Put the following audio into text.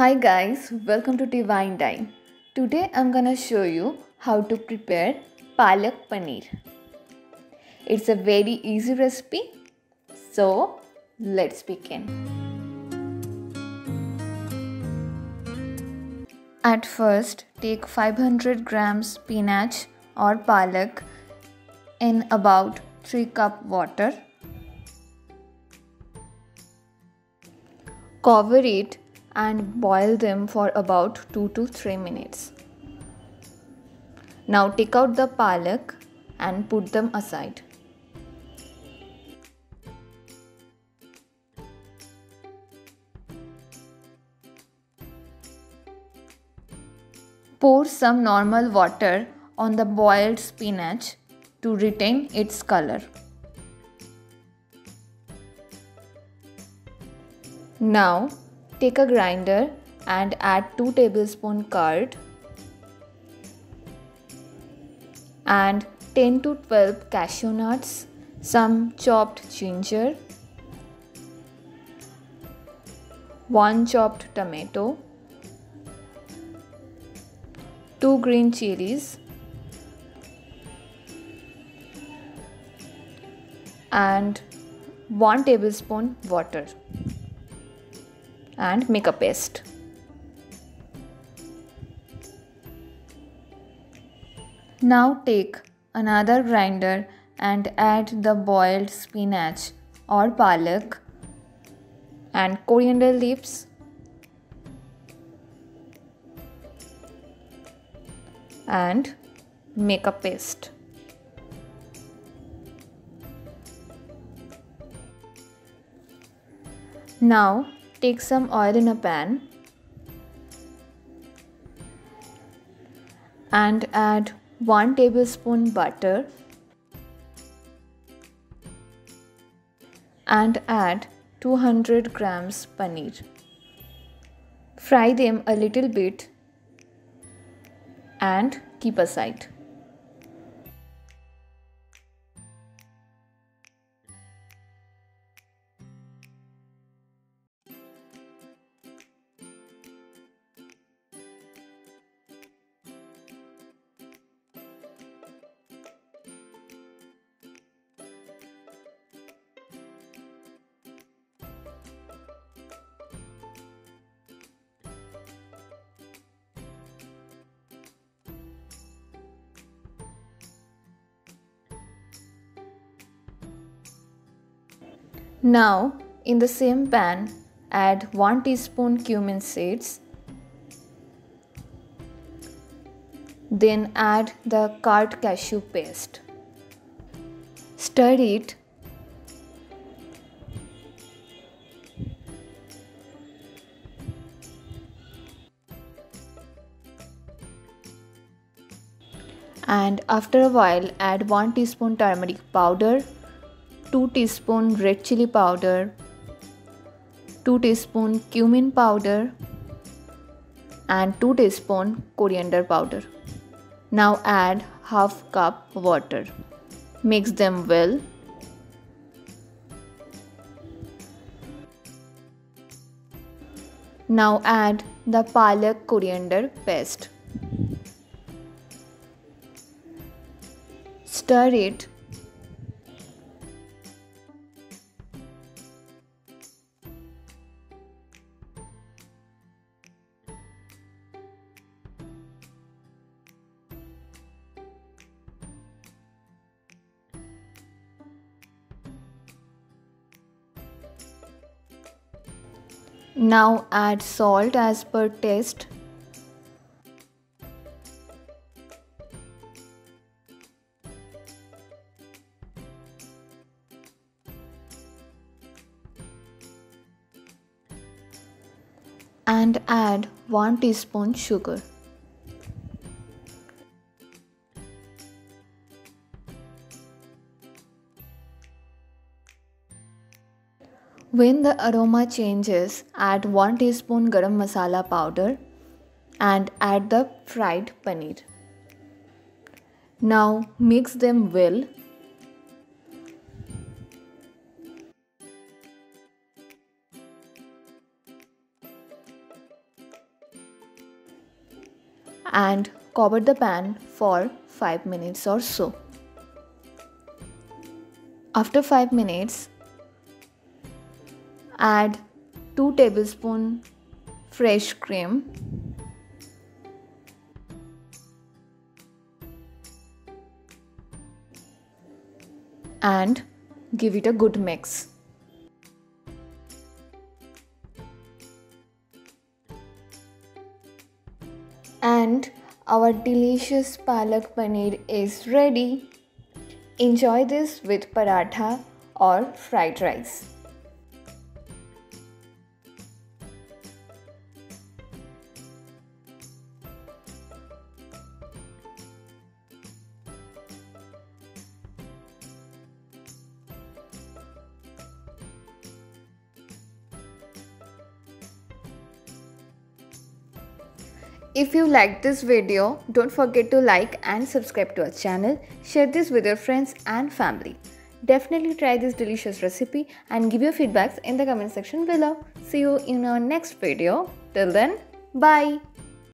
Hi guys, welcome to Divine Dine. Today I'm gonna show you how to prepare Palak Paneer. It's a very easy recipe, so let's begin. At first, take 500 grams spinach or palak in about 3 cup water. Cover it and boil them for about 2 to 3 minutes. Now take out the palak and put them aside. Pour some normal water on the boiled spinach to retain its color. Now take a grinder and add 2 tablespoons curd and 10 to 12 cashew nuts, some chopped ginger, 1 chopped tomato, 2 green chilies and 1 tablespoon water. And make a paste. Now take another grinder and add the boiled spinach or palak and coriander leaves and make a paste. Now take some oil in a pan and add 1 tablespoon butter and add 200 grams paneer. Fry them a little bit and keep aside. Now, in the same pan, add 1 teaspoon cumin seeds. Then add the curd cashew paste. Stir it and after a while add 1 teaspoon turmeric powder, 2 teaspoon red chili powder, 2 teaspoon cumin powder and 2 teaspoon coriander powder. Now add half cup water. Mix them well. Now add the palak coriander paste. Stir it. Now add salt as per taste and add 1 teaspoon sugar. When the aroma changes, add 1 teaspoon garam masala powder and add the fried paneer. Now mix them well. and cover the pan for 5 minutes or so. After 5 minutes, add 2 tablespoons fresh cream, give it a good mix. And our delicious Palak Paneer is ready. Enjoy this with paratha or fried rice. If you liked this video, don't forget to like and subscribe to our channel. Share this with your friends and family. Definitely try this delicious recipe and give your feedbacks in the comment section below. See you in our next video. Till then, bye.